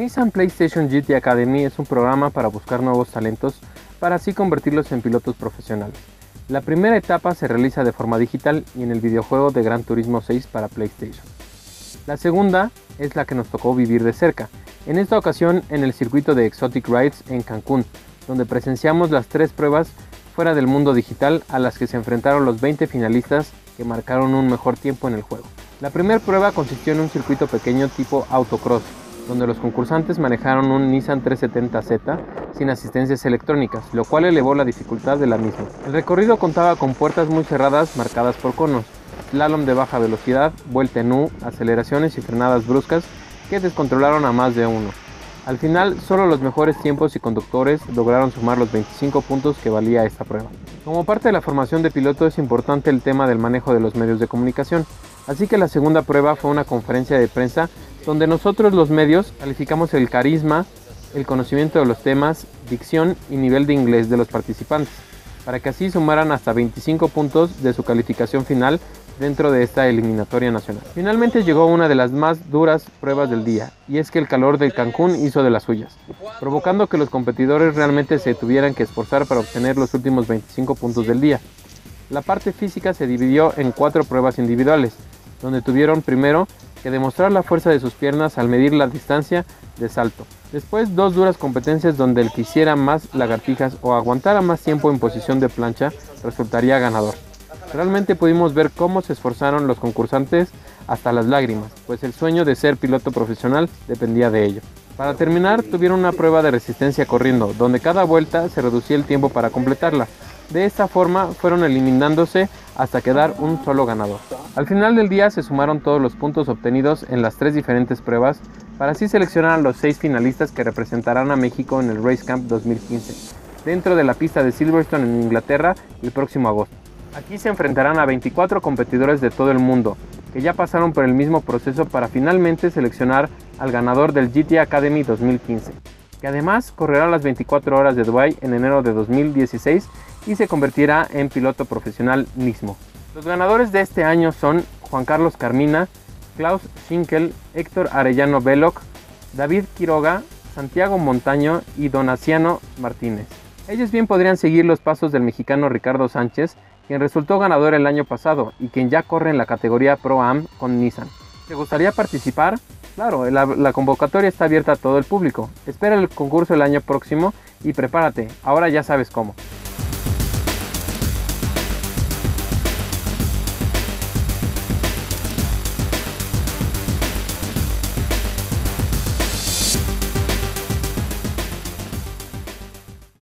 Nissan PlayStation GT Academy es un programa para buscar nuevos talentos para así convertirlos en pilotos profesionales. La primera etapa se realiza de forma digital y en el videojuego de Gran Turismo 6 para PlayStation. La segunda es la que nos tocó vivir de cerca, en esta ocasión en el circuito de Exotic Rides en Cancún, donde presenciamos las tres pruebas fuera del mundo digital a las que se enfrentaron los 20 finalistas que marcaron un mejor tiempo en el juego. La primera prueba consistió en un circuito pequeño tipo autocross, donde los concursantes manejaron un Nissan 370Z sin asistencias electrónicas, lo cual elevó la dificultad de la misma. El recorrido contaba con puertas muy cerradas marcadas por conos, slalom de baja velocidad, vuelta en U, aceleraciones y frenadas bruscas que descontrolaron a más de uno. Al final, solo los mejores tiempos y conductores lograron sumar los 25 puntos que valía esta prueba. Como parte de la formación de piloto es importante el tema del manejo de los medios de comunicación, así que la segunda prueba fue una conferencia de prensa donde nosotros los medios calificamos el carisma, el conocimiento de los temas, dicción y nivel de inglés de los participantes, para que así sumaran hasta 25 puntos de su calificación final dentro de esta eliminatoria nacional. Finalmente llegó una de las más duras pruebas del día, y es que el calor del Cancún hizo de las suyas, provocando que los competidores realmente se tuvieran que esforzar para obtener los últimos 25 puntos del día. La parte física se dividió en 4 pruebas individuales, donde tuvieron primero que demostrar la fuerza de sus piernas al medir la distancia de salto. Después, 2 duras competencias donde el que hiciera más lagartijas o aguantara más tiempo en posición de plancha resultaría ganador. Realmente pudimos ver cómo se esforzaron los concursantes hasta las lágrimas, pues el sueño de ser piloto profesional dependía de ello. Para terminar, tuvieron una prueba de resistencia corriendo, donde cada vuelta se reducía el tiempo para completarla. De esta forma fueron eliminándose hasta quedar un solo ganador. Al final del día se sumaron todos los puntos obtenidos en las 3 diferentes pruebas para así seleccionar a los 6 finalistas que representarán a México en el Race Camp 2015, dentro de la pista de Silverstone en Inglaterra el próximo agosto. Aquí se enfrentarán a 24 competidores de todo el mundo, que ya pasaron por el mismo proceso para finalmente seleccionar al ganador del GT Academy 2015, que además correrá las 24 horas de Dubai en enero de 2016 y se convertirá en piloto profesional mismo. Los ganadores de este año son Juan Carlos Carmina, Klaus Schinkel, Héctor Arellano Veloc, David Quiroga, Santiago Montaño y Donaciano Martínez. Ellos bien podrían seguir los pasos del mexicano Ricardo Sánchez, quien resultó ganador el año pasado y quien ya corre en la categoría Pro-Am con Nissan. ¿Te gustaría participar? Claro, la convocatoria está abierta a todo el público. Espera el concurso el año próximo y prepárate, ahora ya sabes cómo.